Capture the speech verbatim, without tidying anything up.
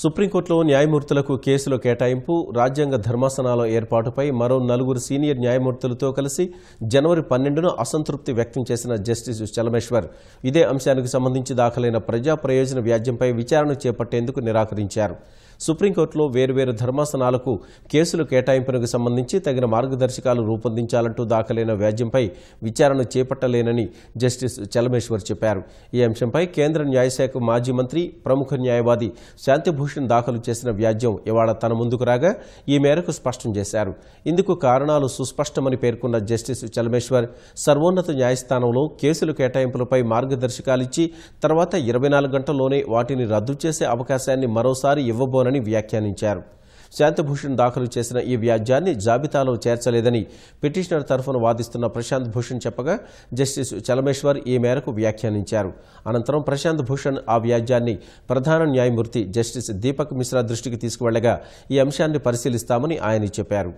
సుప్రీంకోర్టులో న్యాయమూర్తులకు కేసుల కేటాయింపు రాజ్యాంగ ధర్మాసనాల ఏర్పాటుపై మరో నలుగురు సీనియర్ న్యాయమూర్తులతో కలిసి జనవరి పన్నెండున అసంతృప్తి వ్యక్తం చేసిన జస్టిస్ చలమేశ్వర్ ఇదే అంశానికి సంబంధించి దాఖలైన ప్రజా ప్రయోజన వ్యాజ్యంపై విచారణ చేపట్టేందుకు నిరాకరించారు. సుప్రీంకోర్టులో వేర్వేరు ధర్మాసనాలకు కేసుల కేటాయింపునకు సంబంధించి తగిన మార్గదర్శకాలు రూపొందించాలంటూ దాఖలైన వ్యాజ్యంపై విచారణ చేపట్టలేనని జస్టిస్ చలమేశ్వర్ చెప్పారు. ఈ అంశంపై కేంద్ర న్యాయశాఖ మాజీ మంత్రి ప్రముఖ న్యాయవాది శాంతిభూషణ్ దాఖలు చేసిన వ్యాజ్యం ఇవాళ తన ముందుకు రాగా ఈ మేరకు స్పష్టం చేశారు. ఇందుకు కారణాలు సుస్పష్టమని పేర్కొన్న జస్టిస్ చలమేశ్వర్ సర్వోన్నత న్యాయస్థానంలో కేసుల కేటాయింపులపై మార్గదర్శకాలిచ్చి తర్వాత ఇరవై నాలుగు గంటల్లోనే వాటిని రద్దు చేసే అవకాశాన్ని మరోసారి ఇవ్వబోనని వ్యాఖ్యానించారు. శాంతిభూషణ్ దాఖలు చేసిన ఈ వ్యాజ్యాన్ని జాబితాలో చేర్చలేదని పిటిషనర్ తరఫున వాదిస్తున్న ప్రశాంత్ భూషణ్ చెప్పగా జస్టిస్ చలమేశ్వర్ ఈ మేరకు వ్యాఖ్యానించారు. అనంతరం ప్రశాంత్ భూషణ్ ఆ వ్యాజ్యాన్ని ప్రధాన న్యాయమూర్తి జస్టిస్ దీపక్ మిశ్రా దృష్టికి తీసుకువెళ్లగా ఈ అంశాన్ని పరిశీలిస్తామని ఆయన చెప్పారు.